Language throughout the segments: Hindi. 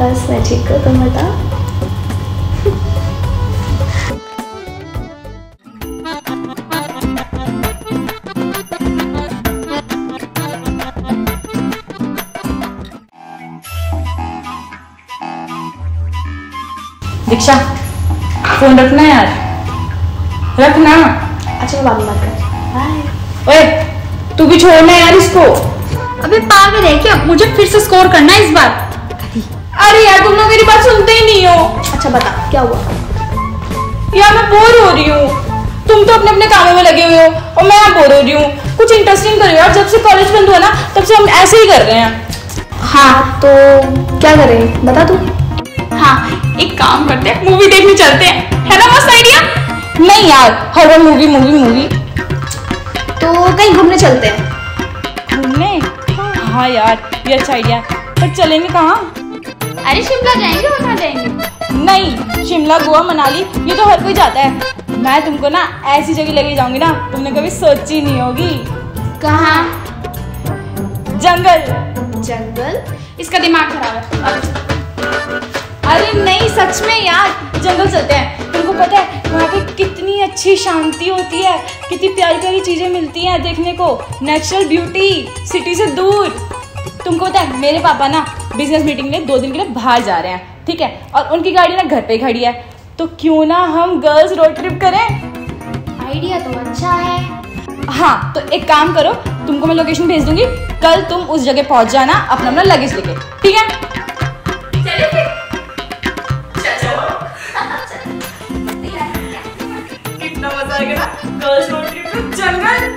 बस मैं ठीक हूँ, तुम बताओ। दीक्षा फोन रखना यार, रखना। अच्छा बात मत कर, बाय। ओए तू भी छोड़ना यार इसको। अबे पागल है क्या, मुझे फिर से स्कोर करना है इस बार। अरे यार तुम लोग मेरी बात सुनते ही नहीं हो। अच्छा बता क्या हुआ। यार मैं बोर हो रही हूँ, तुम तो अपने अपने कामों में लगे हुए हो और मैं यहाँ बोर हो रही हूँ। कुछ इंटरेस्टिंग करो यार, जब से कॉलेज बंद हुआ ना तब से हम ऐसे ही कर रहे हैं। हाँ तो क्या करें बता तू। हाँ एक काम करते हैं, मूवी देखने चलते हैं, है ना मस्त आइडिया। नहीं यार हॉरर मूवी मूवी मूवी तो कहीं घूमने चलते हैं। घूमने? हाँ यार ये अच्छा आइडिया, पर चलेंगे कहाँ। अरे शिमला जाएंगे, वहाँ जाएंगे। नहीं शिमला, गोवा, मनाली ये तो हर कोई जाता है। मैं तुमको ना ऐसी जगह लेके जाऊंगी ना तुमने कभी सोची नहीं होगी। कहाँ? जंगल। जंगल? इसका दिमाग खराब है। अरे नहीं सच में यार जंगल चलते हैं। तुमको पता है वहाँ पे कितनी अच्छी शांति होती है, कितनी प्यारी प्यारी चीज़ें मिलती हैं देखने को, नेचुरल ब्यूटी सिटी से दूर। तुमको पता है मेरे पापा ना बिजनेस मीटिंग में 2 दिन के लिए बाहर जा रहे हैं, ठीक है, और उनकी गाड़ी ना घर पे खड़ी है, तो क्यों ना हम गर्ल्स रोड ट्रिप करें। आइडिया तो अच्छा है। हाँ तो एक काम करो, तुमको मैं लोकेशन भेज दूंगी, कल तुम उस जगह पहुँच जाना अपना अपना लगेज लेके, ठीक है। गर्ल्स रोड ट्रिप में जंगल।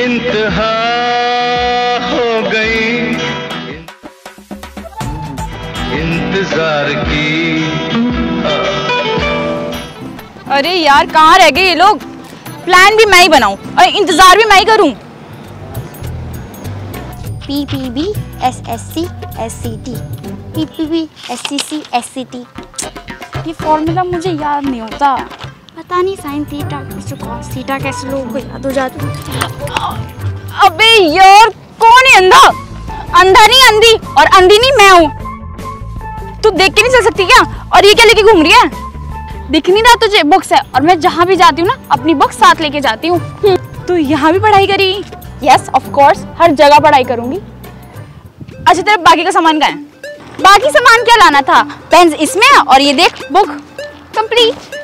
इंतहा हो गई इंतजार की। अरे यार कहाँ रह गए ये लोग, प्लान भी मैं ही बनाऊं और इंतजार भी मैं ही करूं। PPB SSC SCT PPB SCC SCT ये फॉर्मूला मुझे याद नहीं होता, पता नहीं साइन थीटा थीटा कैसे लोगों को याद हो जाती। अबे यार कौन है अंधा? अंधा नहीं अंधी, और अंधी नहीं मैं हूँ। तू देख के नहीं चल सकती क्या, और ये क्या लेके घूम रही है? दिख नहीं रहा तुझे, बुक्स है, और मैं जहाँ भी जाती हूँ ना अपनी बुक्स साथ लेके जाती हूँ। तू यहाँ भी पढ़ाई करी? यस ऑफ कोर्स, हर जगह पढ़ाई करूँगी। अच्छा तेरा बाकी का सामान कहाँ है? बाकी सामान क्या लाना था, पेन्स इसमें है और ये देख बुक कंप्लीट।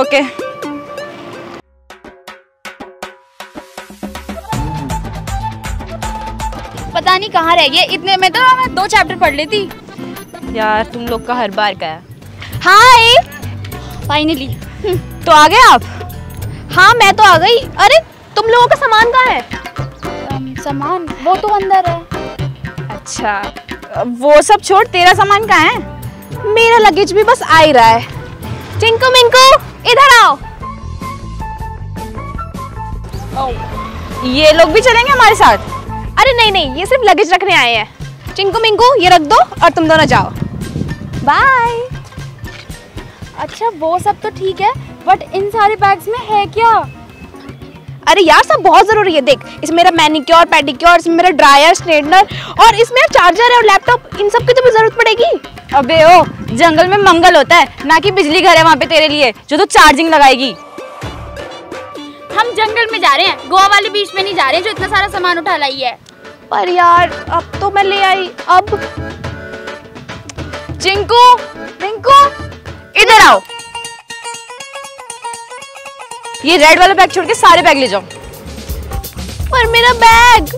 ओके पता नहीं कहाँ रह गया, इतने में तो मैं 2 चैप्टर पढ़ लेती। यार तुम लोग का हर बार का है। हाय फाइनली तो आ गए आप। हाँ मैं तो आ गई। अरे तुम लोगों का सामान कहाँ है? सामान वो तो अंदर है। अच्छा वो सब छोड़, तेरा सामान कहाँ है? मेरा लगेज भी बस आ ही रहा है। टिंकू मिंकू इधर आओ। ये लोग भी चलेंगे हमारे साथ? अरे नहीं नहीं ये सिर्फ लगेज रखने आए हैं। टिंकू मिंकू ये रख दो और तुम दोनों जाओ, बाय। अच्छा वो सब तो ठीक है, बट इन सारे बैग्स में है क्या? अरे यार सब बहुत ज़रूरी है। देख इसमें मेरा मैनिक्योर पेडिक्योर, इसमें मेरा ड्रायर स्ट्रेटनर, और इसमें चार्जर है और लैपटॉप, इन सब की तुम्हें ज़रूरत पड़ेगी। अबे ओ जंगल में मंगल होता है ना कि बिजली घर है वहाँ पे तेरे लिए जो तो चार्जिंग लगाएगी। हम जंगल में जा रहे हैं, गोवा वाले बीच में नहीं जा रहे हैं जो इतना सारा सामान उठा लाई है। पर यार अब तो मैं ले आई। अब चिंकू पिंकू इधर आओ, ये रेड वाला बैग छोड़ के सारे बैग ले जाओ। पर मेरा बैग,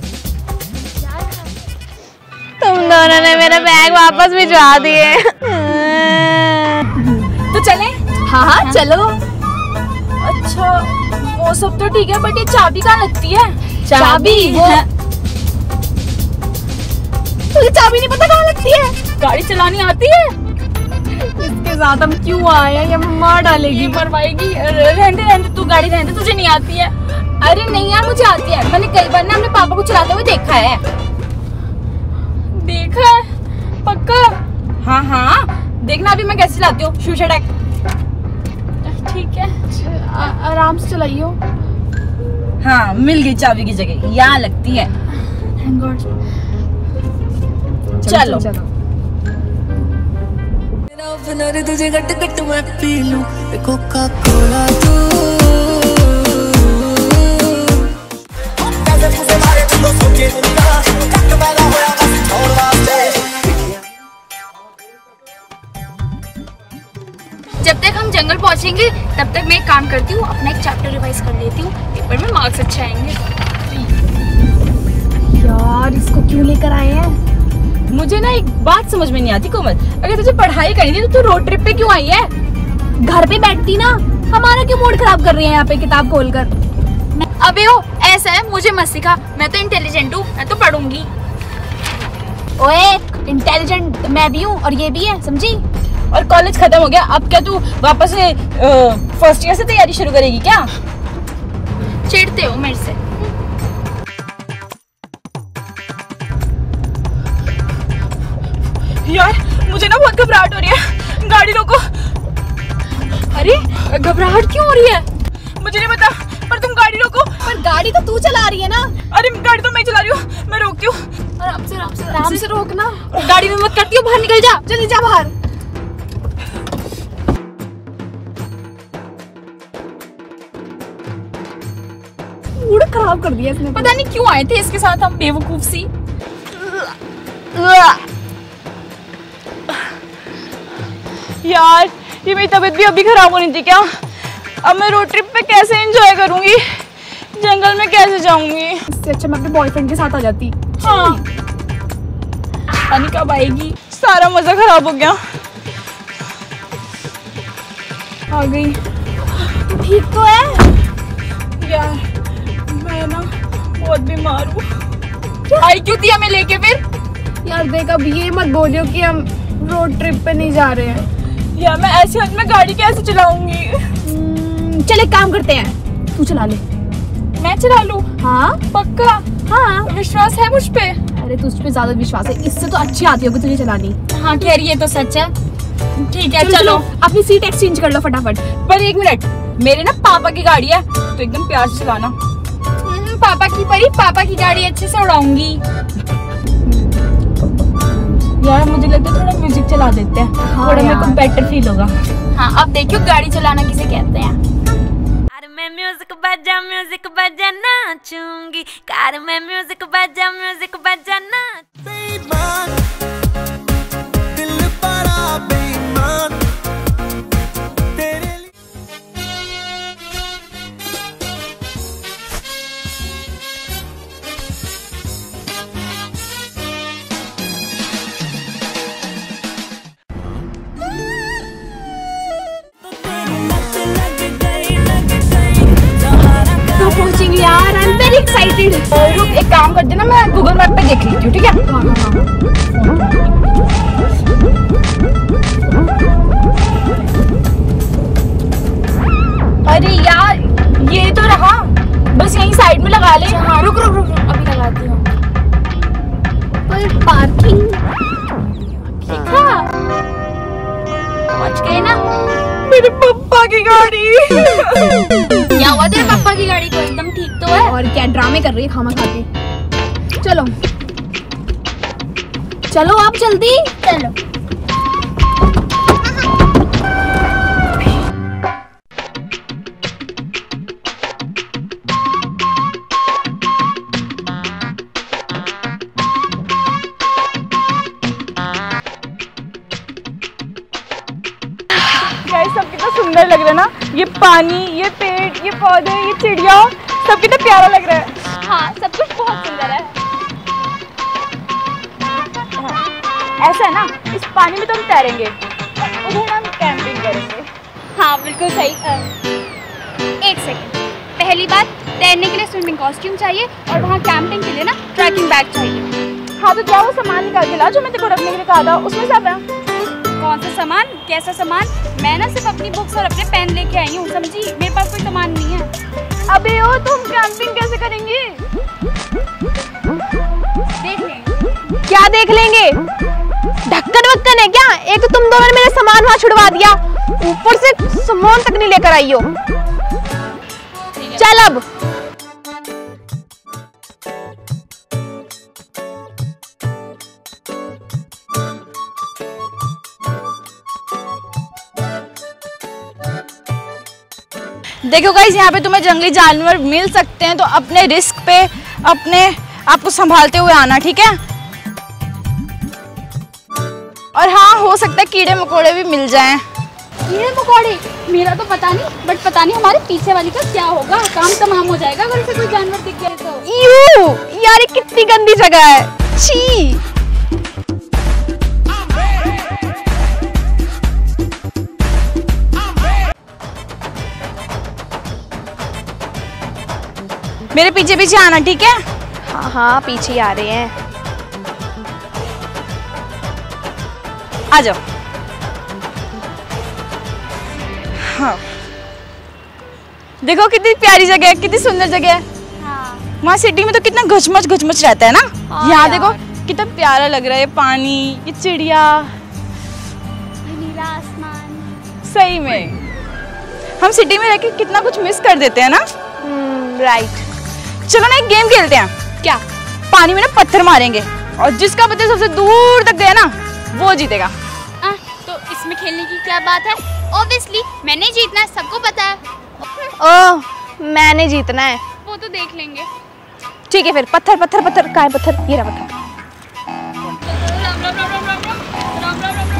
तुम दोनों ने मेरा बैग वापस भिजवा दिए। तो चले? हाँ हाँ चलो। अच्छा वो सब तो ठीक है, बट ये चाबी कहाँ लगती है? चाबी वो तुझे चाबी नहीं पता कहाँ लगती है? गाड़ी चलानी आती है? इसके मेरे साथ, हम क्यों आए हैं, ये मार डालेगी, मरवाएगी। रहने रहने, तू गाड़ी रहने, तुझे नहीं आती है। अरे नहीं यार मुझे आती है, मैंने कई बार ना अपने पापा को चलाते हुए देखा है। देखा है? पक्का? हाँ हाँ, देखना अभी मैं कैसे चलाती हूँ। शीशा टैक ठीक है, आराम से चलाइयो। हाँ मिल गई चाबी की जगह, यहाँ लगती है। चलो नरे तुझे गट गट मैं पी लूं कोका कोला तू पैसे पैसे मारे तुझको सोके ना कट पैदा होया बस छोड़ वास्ते। जब तक हम जंगल पहुंचेंगे तब तक मैं एक काम करती हूँ, अपना एक चैप्टर रिवाइज कर लेती हूँ, पेपर में मार्क्स अच्छे आएंगे। यार इसको क्यों लेकर आए हैं? मुझे ना एक बात समझ में नहीं आती कोमल, अगर तुझे पढ़ाई करनी थी तो तू रोड ट्रिप पे क्यों आई है? घर पे बैठती ना, हमारा क्यों मूड खराब कर रही है यहाँ पे किताब खोलकर? अबे ओ ऐसा है, मुझे मत सिखा, मैं तो इंटेलिजेंट हूँ, मैं तो पढ़ूंगी। ओए इंटेलिजेंट मैं भी हूँ और ये भी है, समझी? और कॉलेज खत्म हो गया, अब क्या तू वापस से फर्स्ट ईयर से तैयारी शुरू करेगी क्या? चिढ़ते हो मेरे से? यार मुझे ना बहुत घबराहट हो रही है, गाड़ी रोको। अरे घबराहट क्यों हो रही है? मुझे नहीं पता, पर तुम गाड़ी रोको। पर गाड़ी तो तू चला रही है ना। अरे गाड़ी तो मैं चला रही हूँ, मैं रोकती हूँ। आराम से आराम से आराम से रोकना, गाड़ी में मत करती हो, बाहर निकल जा, जल्दी जा बाहर। मूड खराब कर दिया इसने, पता नहीं क्यों आए थे इसके साथ हम, बेवकूफ सी। यार ये मेरी तबीयत भी अभी खराब होनी थी क्या? अब मैं रोड ट्रिप पे कैसे एंजॉय करूंगी, जंगल में कैसे जाऊंगी? इससे अच्छा मैं अपने बॉयफ्रेंड के साथ आ जाती। हाँ पानी कब आएगी, सारा मजा खराब हो गया। आ गई, ठीक तो है? यार मैं ना बहुत बीमार हूँ। आई क्यों थी हमें लेके फिर? यार देख अब ये मत बोलियो कि हम रोड ट्रिप पे नहीं जा रहे हैं। यार मैं ऐसे हाथ में गाड़ी कैसे चलाऊंगी? चले काम करते हैं, तू चला ले। मैं चला लूं? हाँ पक्का? हाँ विश्वास है मुझ पे? अरे तुझ पे ज्यादा विश्वास है, इससे तो अच्छी आती होगी तुझे चलानी। हाँ कह रही है तो सच है। ठीक है चलो अपनी सीट एक्सचेंज कर लो फटाफट। पर एक मिनट, मेरे ना पापा की गाड़ी है तो एकदम प्यार से चलाना। पापा की परी, पापा की गाड़ी अच्छे से उड़ाऊंगी। यार मुझे लगता है थोड़ा म्यूजिक चला देते हैं, थोड़ा मेरे को बेटर फील होगा। हाँ अब देखियो गाड़ी चलाना किसे कहते हैं। कार में म्यूजिक बजा, म्यूजिक बजा नाचूंगी, कार में म्यूजिक बजा, म्यूजिक बजा यार। I'm very excited। रुक एक काम कर देना, मैं Google मैप पे देख लेती हूँ ठीक है? अरे यार ये तो रहा, बस यहीं साइड में लगा ले। हाँ रुक रुक रुक, अभी लगाती हूँ। पर पार्किंग पहुँच गए ना। मेरे पापा की गाड़ी क्या हुआ तेरे पापा की गाड़ी को? एकदम ठीक तो है? और क्या ड्रामे कर रही है खामा खा के। चलो चलो आप जल्दी चलो। सब कितना सुंदर लग रहा है ना, ये पानी, ये पेड़, ये पौधे, ये चिड़िया, सब कितना प्यारा लग रहा है। हाँ सब कुछ बहुत सुंदर है। ऐसा है ना, इस पानी में तो हम तैरेंगे और उधर हम कैंपिंग करेंगे। हाँ बिल्कुल सही। एक सेकेंड, पहली बात तैरने के लिए स्विमिंग कॉस्ट्यूम चाहिए और वहाँ कैंपिंग के लिए ना ट्रैकिंग बैग चाहिए। हाँ तो क्या वो सामान निकाल के ला जो मैं तेरे को रखने के लिए कहा था, उसमें सब है। कौन सा सामान, कैसा सामान। मैं ना सिर्फ अपनी बुक्स और अपने पेन लेके आई हूँ, समझी? मेरे पास कोई सामान नहीं है। अबे ओ, तुम कैंपिंग कैसे करेंगे? देख लेंगे। क्या देख लेंगे? ढक्कन वक्कन है क्या? एक तो तुम दोनों ने मेरा सामान वहाँ छुड़वा दिया, ऊपर से सामान तक नहीं लेकर आई हो। चल अब देखो गाइस, यहाँ पे तुम्हें जंगली जानवर मिल सकते हैं, तो अपने रिस्क पे अपने आपको संभालते हुए आना, ठीक है? और हाँ, हो सकता है कीड़े मकोड़े भी मिल जाएं। कीड़े मकोड़े मेरा तो पता नहीं, बट पता नहीं हमारे पीछे वाली का क्या होगा। काम तमाम हो जाएगा अगर उसे कोई जानवर दिख गया तो। यू यार, ये कितनी गंदी जगह है, छी। मेरे पीछे पीछे आना, ठीक है? हाँ हाँ, पीछे ही आ रहे हैं। आ जाओ। हाँ, देखो कितनी प्यारी जगह है, कितनी सुंदर जगह है। हाँ। वहाँ सिटी में तो कितना घुचमच घुचमच रहता है ना। हाँ, यहाँ देखो कितना प्यारा लग रहा है, पानी, ये चिड़िया, नीला आसमान। सही में हम सिटी में रहकर कितना कुछ मिस कर देते हैं ना। राइट, चलो ना एक गेम खेलते हैं। क्या? पानी में ना पत्थर मारेंगे और जिसका पत्थर सबसे दूर तक गया ना वो जीतेगा। तो इसमें खेलने की क्या बात है? Obviously, मैंने जीतना है, सबको पता है। मैंने जीतना है। वो तो देख लेंगे। ठीक है फिर, पत्थर पत्थर पत्थर, कहाँ है पत्थर? ये रहा पत्थर।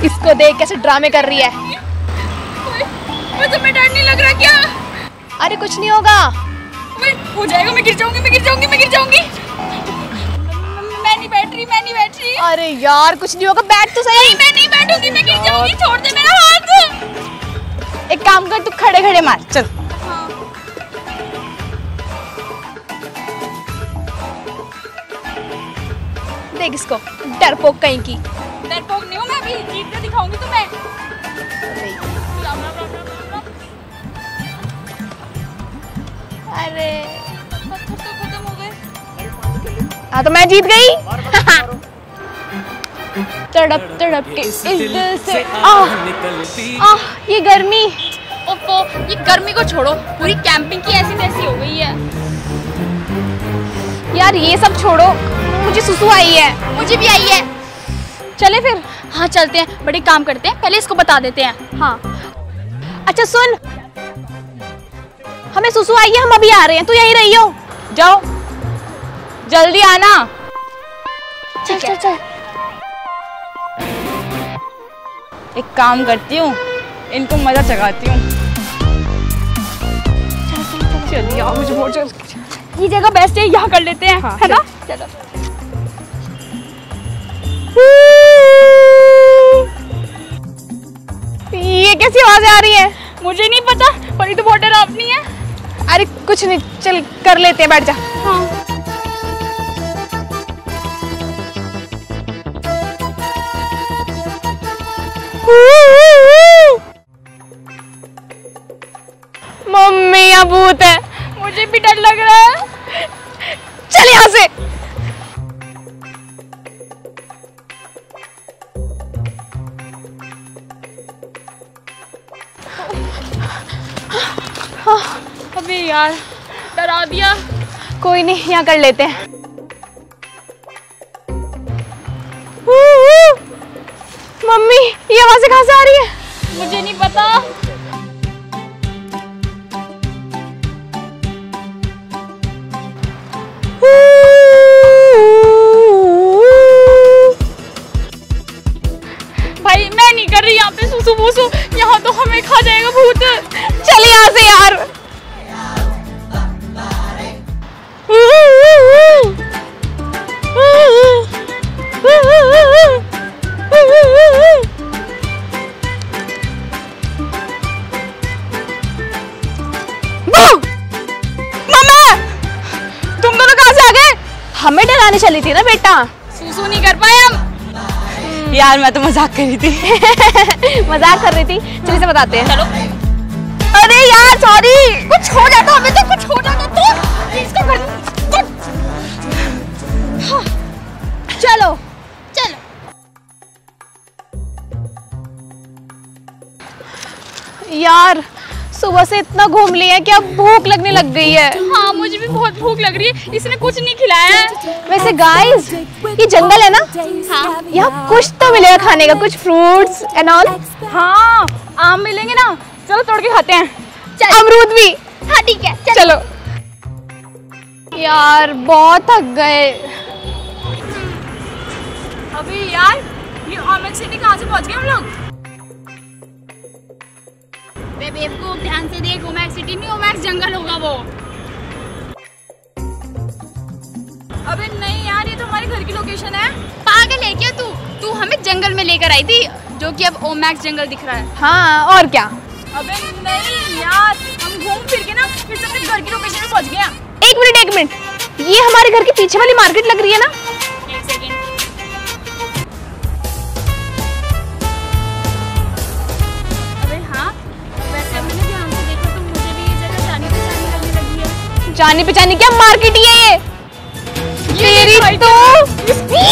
इसको देख कैसे ड्रामे कर रही है। मुझे डर नहीं लग रहा क्या? अरे कुछ नहीं होगा, हो जाएगा। मैं गिर जाऊंगी, मैं गिर जाऊंगी, मैं गिर जाऊंगी। मैं नहीं बैठ रही, मैं नहीं बैठ रही। अरे यार कुछ नहीं होगा, बैठ तो सही। नहीं, मैं नहीं बैठूंगी, मैं गिर जाऊंगी। छोड़ दे मेरा हाथ। एक काम कर, तू खड़े खड़े मार। चल। हाँ। देख इसको, डरपोक कहीं की। डरपोक नहीं हूँ मैं, अभी जीत के दिखाऊंगी तुम्हें। अरे तो खत्म हो गए। हाँ तो मैं जीत गई। तड़प तड़प के इस दिल से आह, ये गर्मी। ओफो, ये गर्मी को छोड़ो, पूरी कैंपिंग की ऐसी तैसी हो गई है यार। ये सब छोड़ो, मुझे सुसु आई है। मुझे भी आई है। चले फिर। हाँ चलते हैं, बड़े काम करते हैं, पहले इसको बता देते हैं। हाँ अच्छा सुन, हमें सुसु आई है, हम अभी आ रहे हैं, तू यहीं रही हो। जाओ जल्दी आना। चल चल चल। एक काम करती हूँ, इनको मजा चगाती हूँ। चलिए आओ, मुझे बहुत जल्दी। ये जगह बेस्ट है, यहाँ कर लेते हैं। हाँ, है ना? चलो ये कैसी आवाजें आ रही है? मुझे नहीं पता, पर ये तो बहुत डरावनी है। अरे कुछ नहीं, चल कर लेते हैं, बैठ जा। हाँ। मम्मी यहाँ भूत है, मुझे भी डर लग रहा है। चल यहाँ से। अबे यार डरा दिया। कोई नहीं, यहाँ कर लेते हैं। मम्मी ये आवाज़ें कहाँ से आ रही है? मुझे नहीं पता। भाई मैं नहीं कर रही यहाँ पे सुसु बूसु, यहाँ तो हमें खा जाएगा भूत। चल यहाँ से यार। हमें डराने चली थी ना बेटा। सुसु नहीं कर पाए हम। यार मैं तो मजाक कर रही थी। मजाक कर रही थी, चलिए से बताते हैं। चलो। अरे यार सॉरी, कुछ हो जाता हमें तो, कुछ हो जाता तो इसको भर। चलो चलो। यार सुबह से इतना घूम लिया है कि अब भूख लगने लग गई है। हाँ मुझे भी बहुत भूख लग रही है, इसने कुछ नहीं खिलाया है। वैसे गाइस ये जंगल है ना, हाँ यहाँ कुछ तो मिलेगा खाने का, कुछ फ्रूट्स एंड ऑल। हाँ आम मिलेंगे ना, चलो तोड़ के खाते हैं। अमरूद भी। हाँ ठीक है चलो। यार बहुत थक गए। अभी यार ये ऑमेज सिटी कहाँ से पहुँच गए हम लोग? बेब को ध्यान से देख, ओमेग सिटी नहीं ओमेग जंगल होगा वो। अबे नहीं यार ये तो हमारे घर की लोकेशन है। पागल है क्या तू? तू हमें जंगल में लेकर आई थी जो कि अब ओमेग जंगल दिख रहा है। हाँ और क्या। अबे नहीं यार हम घूम फिर के ना फिर से अपने घर की लोकेशन में पहुंच गया। एक मिनट ये हमारे घर के पीछे वाली मार्केट लग रही है ना। जाने पहचाने क्या मार्केट ही है ये तेरी तो।